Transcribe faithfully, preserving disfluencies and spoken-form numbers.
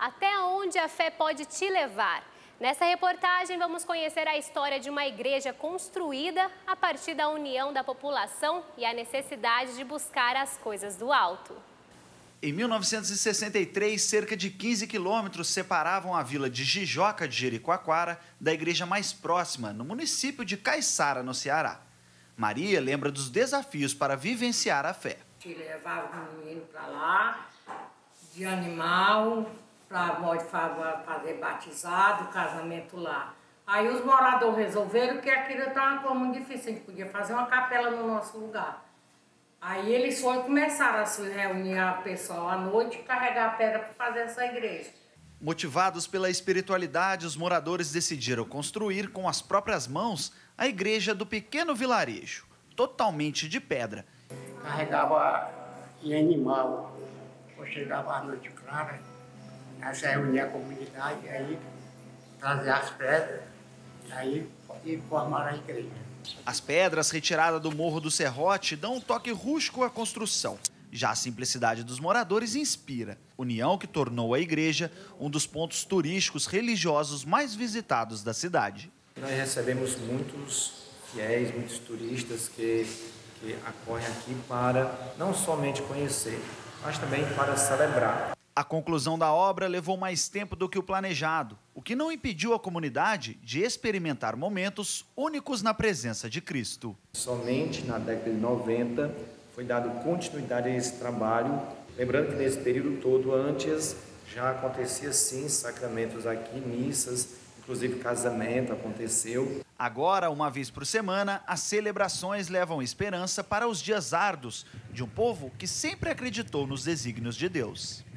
até onde a fé pode te levar. Nessa reportagem, vamos conhecer a história de uma igreja construída a partir da união da população e a necessidade de buscar as coisas do alto. Em mil novecentos e sessenta e três, cerca de quinze quilômetros separavam a vila de Jijoca de Jericoacoara da igreja mais próxima, no município de Caiçara, no Ceará. Maria lembra dos desafios para vivenciar a fé. Te levava o menino para lá, de animal, para fazer batizado, casamento lá. Aí os moradores resolveram que aquilo estava muito difícil, a gente podia fazer uma capela no nosso lugar. Aí eles foram começaram a se reunir a pessoal à noite e carregar a pedra para fazer essa igreja. Motivados pela espiritualidade, os moradores decidiram construir com as próprias mãos a igreja do pequeno vilarejo, totalmente de pedra. Carregava em animal, chegava à noite clara, se reunia a comunidade, aí trazia as pedras aí, e formaram a igreja. As pedras retiradas do Morro do Serrote dão um toque rústico à construção. Já a simplicidade dos moradores inspira. União que tornou a igreja um dos pontos turísticos religiosos mais visitados da cidade. Nós recebemos muitos fiéis, muitos turistas que, que acorrem aqui para não somente conhecer, mas também para celebrar. A conclusão da obra levou mais tempo do que o planejado, o que não impediu a comunidade de experimentar momentos únicos na presença de Cristo. Somente na década de noventa foi dado continuidade a esse trabalho, lembrando que nesse período todo antes já acontecia sim sacramentos aqui, missas, inclusive casamento aconteceu. Agora, uma vez por semana, as celebrações levam esperança para os dias árduos de um povo que sempre acreditou nos desígnios de Deus.